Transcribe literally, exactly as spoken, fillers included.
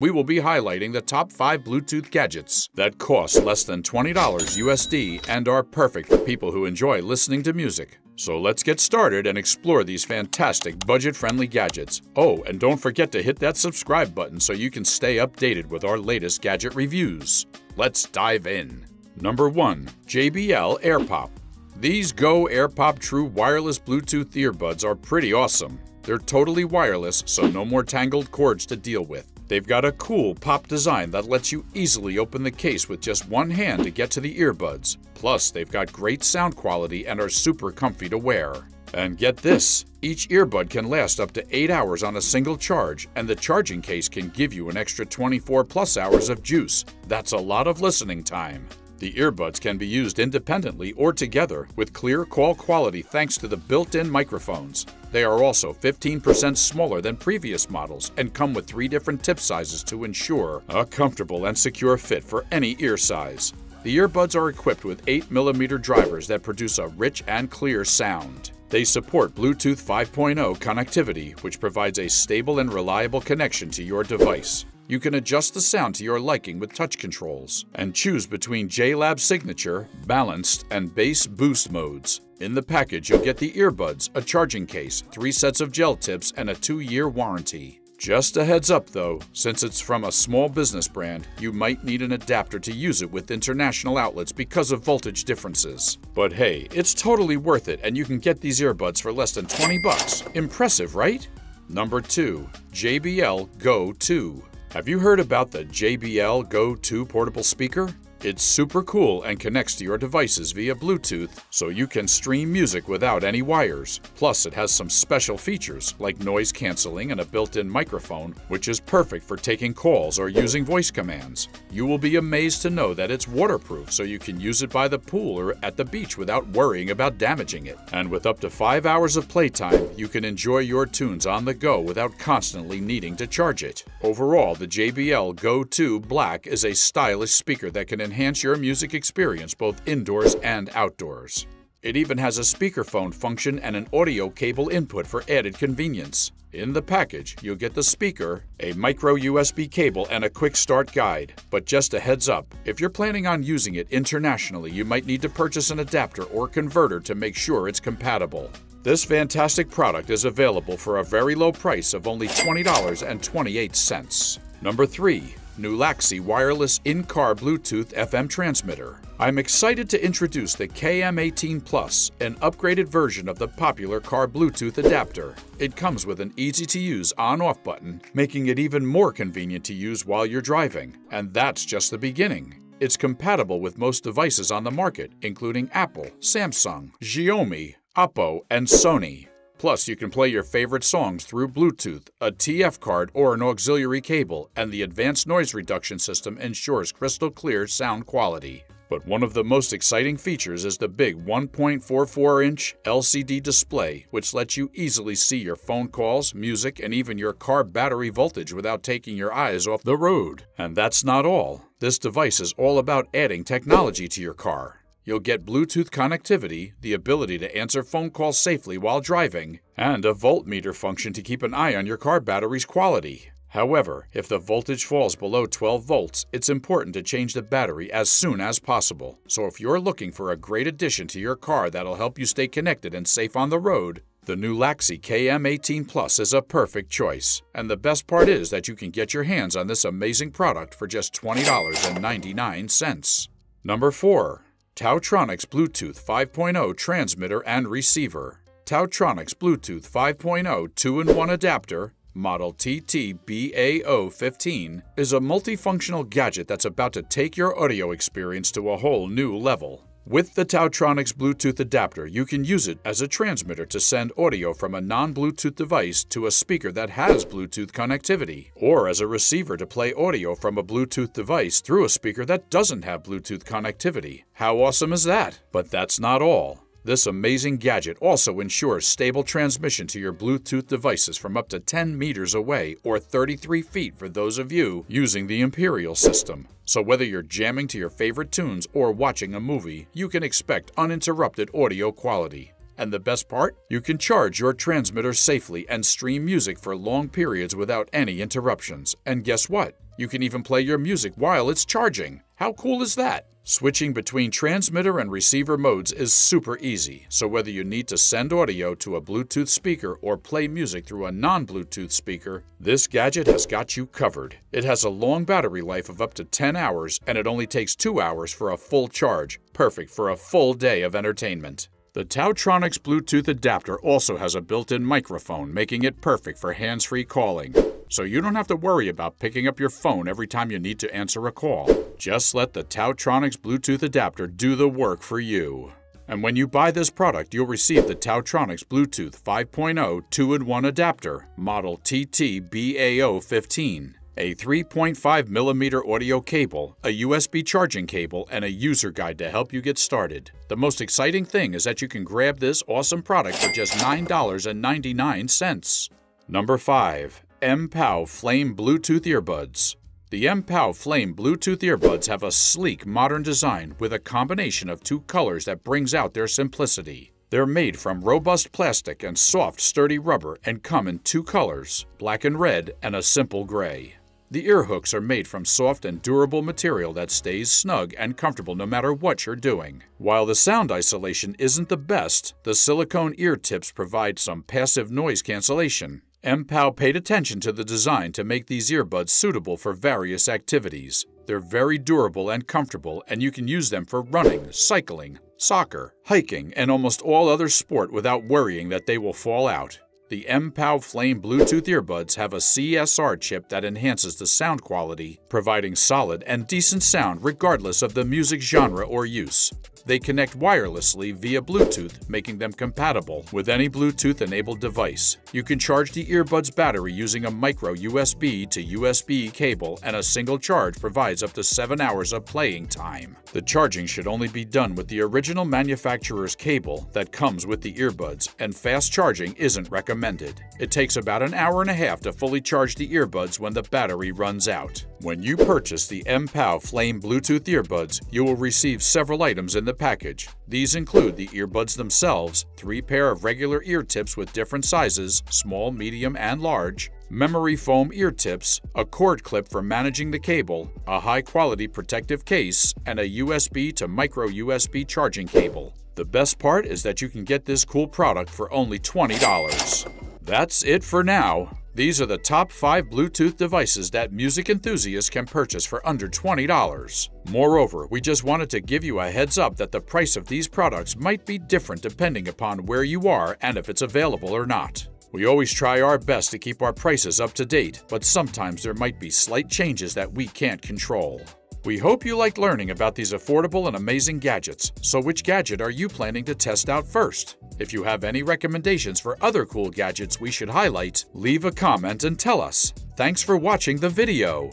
We will be highlighting the top five Bluetooth gadgets that cost less than twenty dollars U S D and are perfect for people who enjoy listening to music. So let's get started and explore these fantastic budget-friendly gadgets. Oh, and don't forget to hit that subscribe button so you can stay updated with our latest gadget reviews. Let's dive in. Number one. J B L AirPop. These Go AirPop True Wireless Bluetooth earbuds are pretty awesome. They're totally wireless, so no more tangled cords to deal with. They've got a cool pop design that lets you easily open the case with just one hand to get to the earbuds. Plus, they've got great sound quality and are super comfy to wear. And get this, each earbud can last up to eight hours on a single charge, and the charging case can give you an extra twenty-four plus hours of juice. That's a lot of listening time. The earbuds can be used independently or together with clear call quality thanks to the built-in microphones. They are also fifteen percent smaller than previous models and come with three different tip sizes to ensure a comfortable and secure fit for any ear size. The earbuds are equipped with eight millimeter drivers that produce a rich and clear sound. They support Bluetooth five point oh connectivity, which provides a stable and reliable connection to your device. You can adjust the sound to your liking with touch controls and choose between JLab Signature, Balanced, and Bass Boost modes. In the package, you'll get the earbuds, a charging case, three sets of gel tips, and a two-year warranty. Just a heads up though, since it's from a small business brand, you might need an adapter to use it with international outlets because of voltage differences. But hey, it's totally worth it, and you can get these earbuds for less than twenty bucks. Impressive, right? Number two. J B L Go two. Have you heard about the J B L Go two portable speaker? It's super cool and connects to your devices via Bluetooth, so you can stream music without any wires. Plus, it has some special features like noise canceling and a built-in microphone, which is perfect for taking calls or using voice commands. You will be amazed to know that it's waterproof, so you can use it by the pool or at the beach without worrying about damaging it. And with up to five hours of playtime, you can enjoy your tunes on the go without constantly needing to charge it. Overall, the J B L Go two Black is a stylish speaker that can enhance Enhance your music experience both indoors and outdoors. It even has a speakerphone function and an audio cable input for added convenience. In the package, you'll get the speaker, a micro U S B cable, and a quick start guide. But just a heads up, if you're planning on using it internationally, you might need to purchase an adapter or converter to make sure it's compatible. This fantastic product is available for a very low price of only twenty dollars and twenty-eight cents. Number three. Nulaxy Wireless In-Car Bluetooth F M Transmitter. I'm excited to introduce the K M eighteen plus, an upgraded version of the popular car Bluetooth adapter. It comes with an easy-to-use on-off button, making it even more convenient to use while you're driving. And that's just the beginning. It's compatible with most devices on the market, including Apple, Samsung, Xiaomi, Oppo, and Sony. Plus, you can play your favorite songs through Bluetooth, a T F card, or an auxiliary cable, and the advanced noise reduction system ensures crystal clear sound quality. But one of the most exciting features is the big one point four four inch L C D display, which lets you easily see your phone calls, music, and even your car battery voltage without taking your eyes off the road. And that's not all. This device is all about adding technology to your car. You'll get Bluetooth connectivity, the ability to answer phone calls safely while driving, and a voltmeter function to keep an eye on your car battery's quality. However, if the voltage falls below twelve volts, it's important to change the battery as soon as possible. So if you're looking for a great addition to your car that'll help you stay connected and safe on the road, the Nulaxy K M eighteen plus is a perfect choice. And the best part is that you can get your hands on this amazing product for just twenty dollars and ninety-nine cents. Number four. TaoTronics Bluetooth five point oh Transmitter and Receiver. TaoTronics Bluetooth five point oh two in one Adapter, model T T B A O fifteen, is a multifunctional gadget that's about to take your audio experience to a whole new level. With the TaoTronics Bluetooth adapter, you can use it as a transmitter to send audio from a non-Bluetooth device to a speaker that has Bluetooth connectivity, or as a receiver to play audio from a Bluetooth device through a speaker that doesn't have Bluetooth connectivity. How awesome is that? But that's not all. This amazing gadget also ensures stable transmission to your Bluetooth devices from up to ten meters away, or thirty-three feet for those of you using the Imperial system. So whether you're jamming to your favorite tunes or watching a movie, you can expect uninterrupted audio quality. And the best part? You can charge your transmitter safely and stream music for long periods without any interruptions. And guess what? You can even play your music while it's charging. How cool is that? Switching between transmitter and receiver modes is super easy, so whether you need to send audio to a Bluetooth speaker or play music through a non-Bluetooth speaker, this gadget has got you covered. It has a long battery life of up to ten hours, and it only takes two hours for a full charge, perfect for a full day of entertainment. The TaoTronics Bluetooth adapter also has a built-in microphone, making it perfect for hands-free calling. So you don't have to worry about picking up your phone every time you need to answer a call. Just let the TaoTronics Bluetooth adapter do the work for you. And when you buy this product, you'll receive the TaoTronics Bluetooth five point oh two in one adapter, model T T B A O fifteen, a three point five millimeter audio cable, a U S B charging cable, and a user guide to help you get started. The most exciting thing is that you can grab this awesome product for just nine ninety-nine. Number five. M P O W Flame Bluetooth Earbuds. The M P O W Flame Bluetooth earbuds have a sleek, modern design with a combination of two colors that brings out their simplicity. They're made from robust plastic and soft, sturdy rubber and come in two colors, black and red and a simple gray. The earhooks are made from soft and durable material that stays snug and comfortable no matter what you're doing. While the sound isolation isn't the best, the silicone ear tips provide some passive noise cancellation. M P O W paid attention to the design to make these earbuds suitable for various activities. They're very durable and comfortable, and you can use them for running, cycling, soccer, hiking, and almost all other sport without worrying that they will fall out. The M P O W Flame Bluetooth earbuds have a C S R chip that enhances the sound quality, providing solid and decent sound regardless of the music genre or use. They connect wirelessly via Bluetooth, making them compatible with any Bluetooth-enabled device. You can charge the earbuds battery using a micro U S B to U S B cable, and a single charge provides up to seven hours of playing time. The charging should only be done with the original manufacturer's cable that comes with the earbuds, and fast charging isn't recommended. It takes about an hour and a half to fully charge the earbuds when the battery runs out. When you purchase the M P O W Flame Bluetooth earbuds, you will receive several items in the package. These include the earbuds themselves, three pair of regular ear tips with different sizes, small, medium, and large, memory foam ear tips, a cord clip for managing the cable, a high-quality protective case, and a U S B to micro U S B charging cable. The best part is that you can get this cool product for only twenty dollars. That's it for now. These are the top five Bluetooth devices that music enthusiasts can purchase for under twenty dollars. Moreover, we just wanted to give you a heads up that the price of these products might be different depending upon where you are and if it's available or not. We always try our best to keep our prices up to date, but sometimes there might be slight changes that we can't control. We hope you liked learning about these affordable and amazing gadgets, so which gadget are you planning to test out first? If you have any recommendations for other cool gadgets we should highlight, leave a comment and tell us. Thanks for watching the video.